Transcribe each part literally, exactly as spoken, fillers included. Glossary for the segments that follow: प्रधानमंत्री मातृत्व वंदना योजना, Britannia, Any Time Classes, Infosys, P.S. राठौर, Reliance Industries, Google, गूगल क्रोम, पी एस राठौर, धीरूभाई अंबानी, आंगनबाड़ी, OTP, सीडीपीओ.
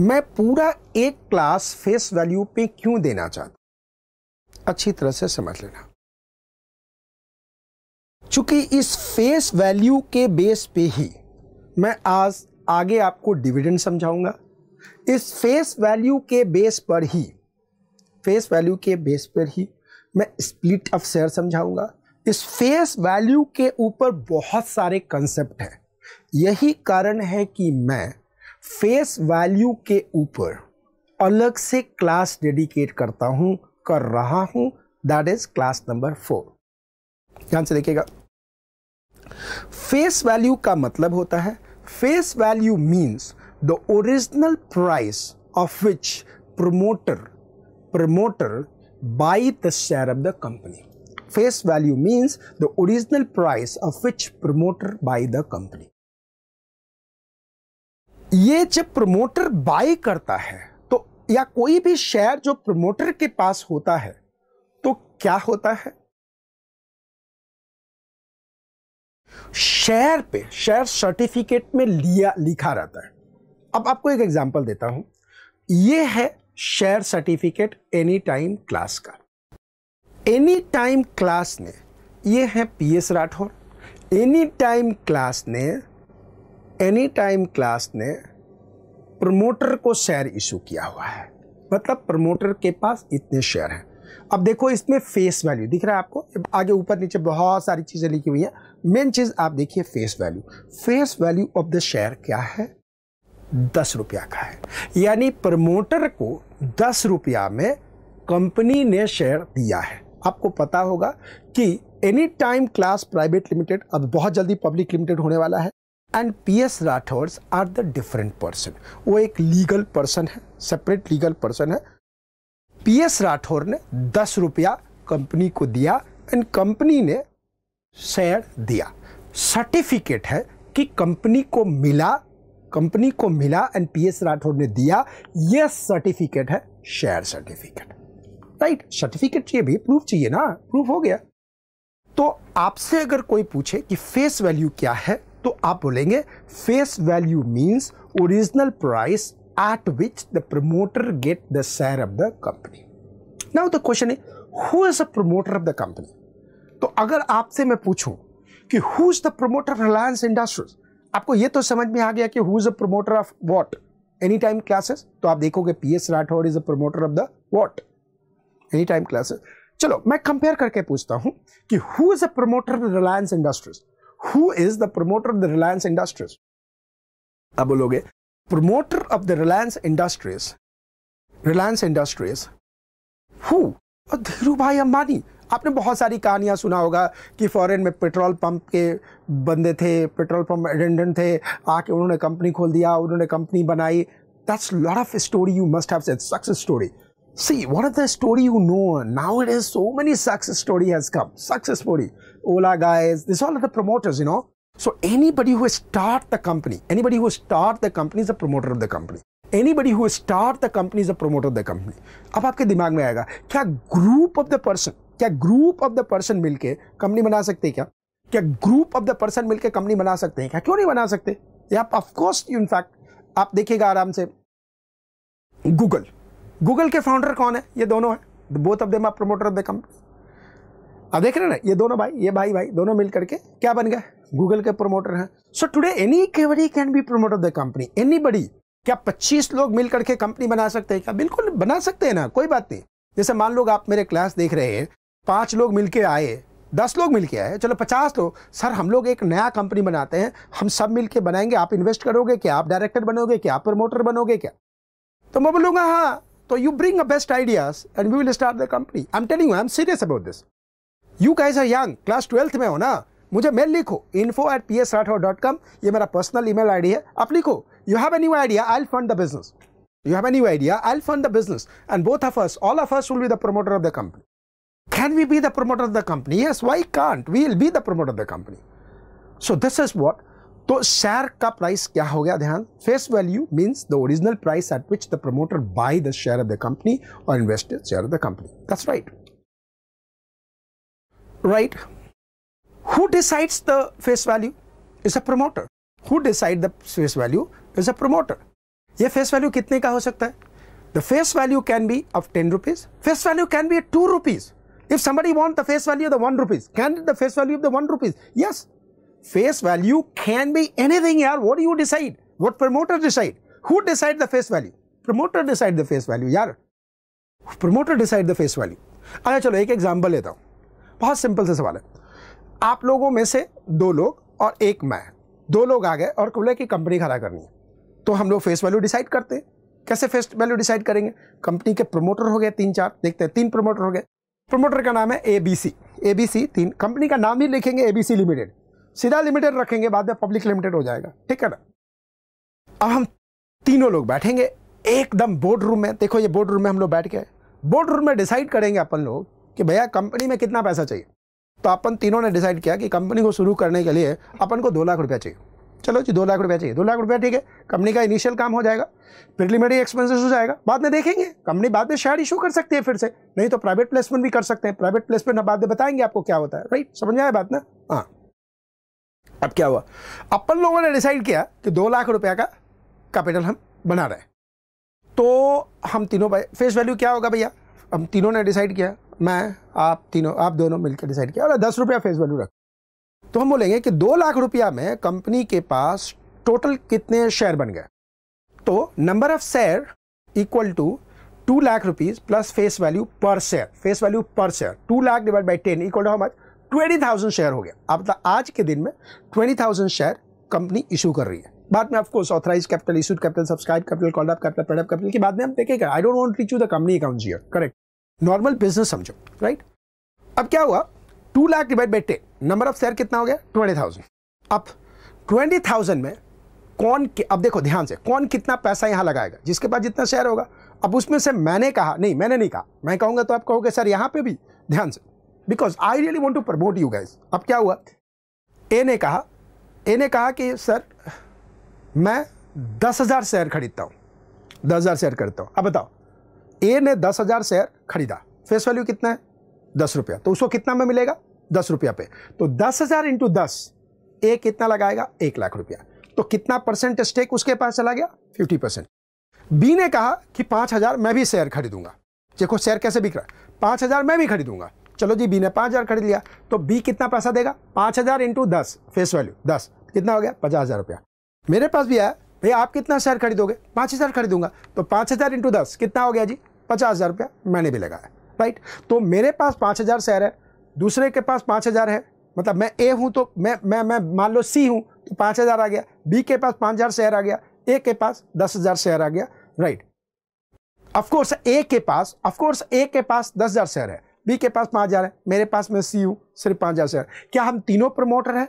मैं पूरा एक क्लास फेस वैल्यू पे क्यों देना चाहता, अच्छी तरह से समझ लेना। चूंकि इस फेस वैल्यू के बेस पे ही मैं आज आगे आपको डिविडेंड समझाऊंगा। इस फेस वैल्यू के बेस पर ही फेस वैल्यू के बेस पर ही मैं स्प्लिट ऑफ शेयर समझाऊंगा। इस फेस वैल्यू के ऊपर बहुत सारे कंसेप्ट हैं। यही कारण है कि मैं फेस वैल्यू के ऊपर अलग से क्लास डेडिकेट करता हूं कर रहा हूं that is class number four. ध्यान से देखिएगा, फेस वैल्यू का मतलब होता है, face value means the original price of which promoter promoter buy the share of the company. Face value means the original price of which promoter buy the company. ये जब promoter buy करता है तो या कोई भी share जो promoter के पास होता है तो क्या होता है, share पे share certificate में लिया लिखा रहता है। अब आपको एक example देता हूं, ये है share certificate any time class का। एनी टाइम क्लास ने, ये है पी एस राठौर, any time class ने एनी टाइम क्लास ने प्रमोटर को शेयर इशू किया हुआ है। मतलब प्रमोटर के पास इतने शेयर हैं। अब देखो इसमें फेस वैल्यू दिख रहा है आपको, आगे ऊपर नीचे बहुत सारी चीज़ें लिखी हुई है। मेन चीज़ आप देखिए face value, face value of the share क्या है, दस रुपया का है। यानी प्रमोटर को दस रुपया में कंपनी ने शेयर दिया है। आपको पता होगा कि any time class private limited अब बहुत जल्दी पब्लिक लिमिटेड होने वाला है and P S Rathores are the different person. वो एक लीगल पर्सन है, सेपरेट लीगल पर्सन है। पी एस राठौर ने दस रुपया कंपनी को दिया एंड कंपनी ने शेयर दिया। सर्टिफिकेट है कि कंपनी को मिला, कंपनी को मिला एंड पी एस राठौर ने दिया। यह सर्टिफिकेट है शेयर सर्टिफिकेट, राइट। सर्टिफिकेट चाहिए भी, प्रूफ चाहिए ना, प्रूफ हो गया। तो आपसे अगर कोई पूछे कि फेस वैल्यू क्या है तो आप बोलेंगे face value means original price at which the promoter get the share of the company. Now the question is who is the promoter of the company. तो अगर आपसे मैं पूछूं कि who is the promoter of Reliance Industries, आपको ये तो समझ में आ गया कि who is a promoter of what, any time classes. तो आप देखोगे पी एस राठौर is a promoter of the what, any time classes. चलो मैं कंपेयर करके पूछता हूं कि who is a promoter of Reliance Industries, who is the promoter of the Reliance Industries. अब बोलोगे promoter of the Reliance Industries, Reliance Industries who, धीरूभाई अंबानी। आपने बहुत सारी कहानियां सुना होगा कि फॉरेन में पेट्रोल पंप के बंदे थे, पेट्रोल पंप अटेंडेंट थे, आके उन्होंने कंपनी खोल दिया, उन्होंने कंपनी बनाई। That's lot of story you must have seen, success story. See what are the story you know now, it is so many success story has come, success story, Ola guys, this all are the promoters you know. So anybody who start the company, anybody who start the company is a promoter of the company, anybody who start the company is a promoter of the company. अब आपके दिमाग में आएगा क्या group of the person, क्या group of the person मिलके company बना सकते हैं क्या, क्या ग्रुप ऑफ द पर्सन मिलके कंपनी बना सकते हैं क्या, क्यों नहीं बना सकते। या आप ऑफ कोर्स इनफैक्ट आप देखिएगा आराम से गूगल, गूगल के फाउंडर कौन है, ये दोनों है, both of them are promoter of the company. आप देख रहे हैं ना, ये दोनों भाई, ये भाई भाई दोनों मिल करके क्या बन गए, गूगल के प्रमोटर हैं। So today any query can be promoter of the company, anybody. क्या पच्चीस लोग मिल करके कंपनी बना सकते हैं क्या, बिल्कुल बना सकते हैं ना, कोई बात नहीं। जैसे मान लो आप मेरे क्लास देख रहे हैं, पाँच लोग मिलके आए, दस लोग मिलके आए, चलो पचास लोग, सर हम लोग एक नया कंपनी बनाते हैं, हम सब मिलके बनाएंगे, आप इन्वेस्ट करोगे क्या, आप डायरेक्टर बनोगे क्या, आप प्रमोटर बनोगे क्या। तो मैं बोलूँगा हाँ, तो you bring a best ideas and we will start the company. I am telling you, I am serious about this. You guys are young, class twelfth में हो ना। मुझे मेल लिखो info at पी एस राठौर dot com, ये मेरा personal email ID है। आप लिखो you have any idea, I will fund the business, you have any idea, I'll fund the business and both of us, all of us will be the promoter of the company. Can we be the promoter of the company? Yes, why can't we? Will be the promoter of the company. So this is what, तो share का price क्या हो गया, ध्यान, face value means the original price at which the promoter buy the share of the company और invest share of the company, that's right, right. Who decides the face value is a promoter, who decides the face value is a promoter. ये face value कितने का हो सकता है? The face value can be of ten rupees, face value can be two rupees. If somebody want the face value of the one rupees, can it the face value of the one rupees? Yes, face value can be anything. Yaar, what do you decide? What promoter decide? Who decide the face value? Promoter decide the face value. Yaar, promoter decide the face value. अच्छा चलो एक example लेता हूँ. बहुत simple से सवाल है. आप लोगों में से दो लोग और एक मैं, दो लोग आ गए और बोले कि कंपनी खड़ा करनी है. तो हम लोग face value decide करते हैं. कैसे face value decide करेंगे? कंपनी के promoter हो गए तीन चार, देखते हैं तीन promoter हो गए. प्रमोटर का नाम है एबीसी, एबीसी तीन, कंपनी का नाम ही लिखेंगे एबीसी लिमिटेड, सीधा लिमिटेड रखेंगे, बाद में पब्लिक लिमिटेड हो जाएगा, ठीक है ना. अब हम तीनों लोग बैठेंगे एकदम बोर्ड रूम में, देखो ये बोर्ड रूम में हम लोग बैठ के बोर्ड रूम में डिसाइड करेंगे अपन लोग कि भैया कंपनी में कितना पैसा चाहिए. तो अपन तीनों ने डिसाइड किया कि कंपनी को शुरू करने के लिए अपन को दो लाख रुपया चाहिए. चलो जी दो लाख रुपया चाहिए, दो लाख रुपया ठीक है, कंपनी का इनिशियल काम हो जाएगा, प्रिलिमिनरी एक्सपेंसेस हो जाएगा, बाद में देखेंगे कंपनी बाद में शेयर इशू कर सकती है फिर से, नहीं तो प्राइवेट प्लेसमेंट भी कर सकते हैं, प्राइवेट प्लेसमेंट अब बाद में बताएंगे आपको क्या होता है, राइट, समझ में आया बात ना. हाँ, अब क्या हुआ, अपन लोगों ने डिसाइड किया कि दो लाख रुपया का कैपिटल हम बना रहे हैं. तो हम तीनों भाई फेस वैल्यू क्या होगा भैया, हम तीनों ने डिसाइड किया, मैं आप तीनों आप दोनों मिलकर डिसाइड किया और दस रुपया फेस वैल्यू रख. तो हम बोलेंगे कि दो लाख रुपया में कंपनी के पास टोटल कितने शेयर बन गए. तो number of share equal to two lakh rupees plus face value per share, face value per share two lakh divide by ten equal to how much, twenty thousand share हो गया. अब आज के दिन में twenty thousand share company issue कर रही है, बाद में of course authorise capital, issued capital, subscribe capital, called up capital, paid up capital के बाद में हम देखेंगे. I don't want reach you the company account here, correct, normal business समझो, राइट. अब क्या हुआ, two lakh divide by ten, number of share कितना हो गया ट्वेंटी थाउजेंड. अब ट्वेंटी थाउजेंड में कौन, अब देखो ध्यान से, कौन कितना पैसा यहाँ लगाएगा, जिसके पास जितना शेयर होगा. अब उसमें से मैंने कहा, नहीं मैंने नहीं कहा, मैं कहूँगा तो आप कहोगे सर यहाँ पे भी ध्यान से, because I really want to promote you guys. अब क्या हुआ, ए ने कहा, ए ने कहा कि सर मैं दस हज़ार शेयर खरीदता हूँ, दस हज़ार शेयर खरीदता हूँ. अब बताओ, ए ने दस हज़ार शेयर खरीदा, फेस वैल्यू कितना है दस रुपया, तो उसको कितना में मिलेगा दस रुपया पे. तो दस हजार इंटू दस, ए कितना लगाएगा एक लाख रुपया, तो कितना परसेंट स्टेक उसके पास चला गया फिफ्टी परसेंट. बी ने कहा कि पांच हजार मैं भी शेयर खरीदूंगा, देखो शेयर कैसे बिक रहा है, पांच हजार मैं भी खरीदूंगा. चलो जी बी ने पांच हजार खरीद लिया, तो बी कितना पैसा देगा, पांच हजार इंटू दस, फेस वैल्यू दस, कितना हो गया पचास हजार रुपया. मेरे पास भी आया, भैया आप कितना शेयर खरीदोगे, पांच हजार खरीदूंगा, तो पांच हजार इंटू दस कितना हो गया जी पचास हजार रुपया मैंने भी लगाया, राइट. तो मेरे पास पाँच हज़ार शेयर है, दूसरे के पास पाँच हज़ार है, मतलब मैं ए हूँ तो मैं मैं मैं मान लो सी हूँ तो पाँच हज़ार आ गया, बी के पास पाँच हज़ार शेयर आ गया, ए के पास दस हज़ार शेयर आ गया, राइट. ऑफकोर्स ए के पास ऑफकोर्स ए के पास दस हज़ार शेयर है, बी के पास पाँच हज़ार है, मेरे पास मैं सी हूँ सिर्फ पाँच हज़ार शेयर. क्या हम तीनों प्रमोटर हैं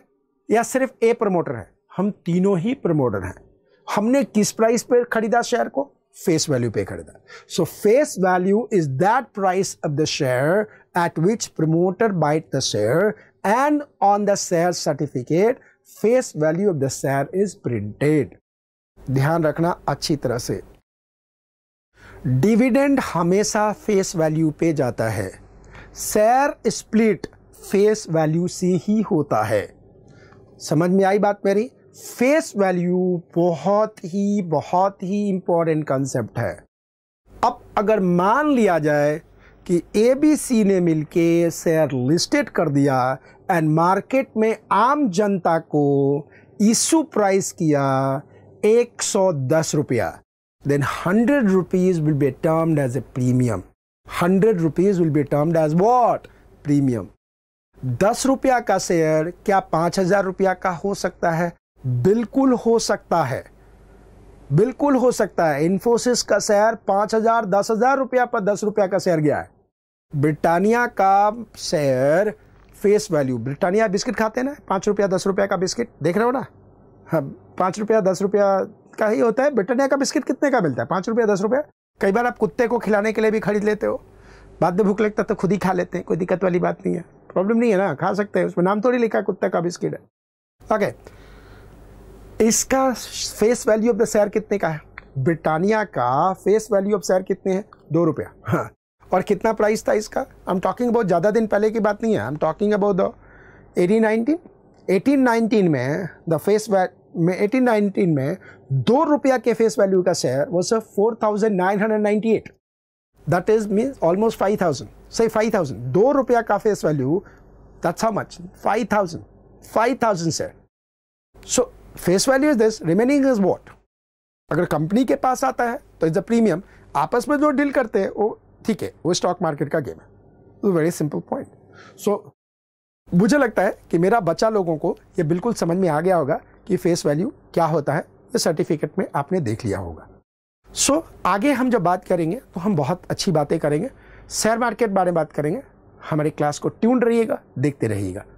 या सिर्फ ए प्रमोटर है? हम तीनों ही प्रमोटर हैं. हमने किस प्राइस पर खरीदा शेयर को, फेस वैल्यू पे खरीदा. So face value is that price of the share at which promoter bite the share and on the share certificate face value of the share is printed. ध्यान रखना अच्छी तरह से, डिविडेंड हमेशा face value पे जाता है, शेयर स्प्लिट फेस वैल्यू से ही होता है. समझ में आई बात मेरी? फेस वैल्यू बहुत ही बहुत ही इम्पॉर्टेंट कंसेप्ट है. अब अगर मान लिया जाए कि ए बी सी ने मिलके शेयर लिस्टेड कर दिया एंड मार्केट में आम जनता को इशू प्राइस किया एक सौ दस रुपया, then hundred rupees will be termed as a premium. Hundred rupees will be termed as what? Premium. दस रुपया का शेयर क्या पाँच हज़ार रुपया का हो सकता है? बिल्कुल हो सकता है, बिल्कुल हो सकता है. इन्फोसिस का शेयर पाँच हज़ार दस हज़ार रुपया पर दस रुपया का शेयर गया है. ब्रिटानिया का share face value, Britannia biscuit खाते हैं ना, पाँच रुपया दस रुपया का बिस्किट देख रहे हो ना, हाँ पाँच रुपया दस रुपया का ही होता है. ब्रिटानिया का बिस्किट कितने का मिलता है? पाँच रुपया दस रुपया. कई बार आप कुत्ते को खिलाने के लिए भी खरीद लेते हो, बाद में भूख लगता है तो खुद ही खा लेते हैं, कोई दिक्कत वाली बात नहीं है, प्रॉब्लम नहीं है ना, खा सकते हैं, उसमें नाम थोड़ी लिखा है कुत्ते का बिस्किट है. ओके, इसका face value of the share कितने का है? ब्रिटानिया का फेस वैल्यू ऑफ शेयर कितने हैं? दो रुपया. हाँ, और कितना प्राइस था इसका? आई एम टॉकिंग अबाउट, ज़्यादा दिन पहले की बात नहीं है, I am talking about the eighteen nineteen. Eighteen nineteen में द फेस में अठारह सौ उन्नीस में दो रुपया के फेस वैल्यू का शेयर वो सिर्फ four thousand nine hundred ninety eight, that is means almost five thousand, सही फाइव थाउजेंड, दो रुपया का face value, that's how much, five thousand, five thousand share. So face value is this, remaining is what. अगर company के पास आता है तो इज अ प्रीमियम, आपस में जो डील करते हैं वो ठीक है, वो स्टॉक मार्केट का गेम है. Very simple point. सो मुझे लगता है कि मेरा बच्चा लोगों को ये बिल्कुल समझ में आ गया होगा कि फेस वैल्यू क्या होता है, ये सर्टिफिकेट में आपने देख लिया होगा. सो so, आगे हम जब बात करेंगे तो हम बहुत अच्छी बातें करेंगे, शेयर मार्केट बारे में बात करेंगे. हमारे क्लास को ट्यून रहिएगा, देखते रहिएगा.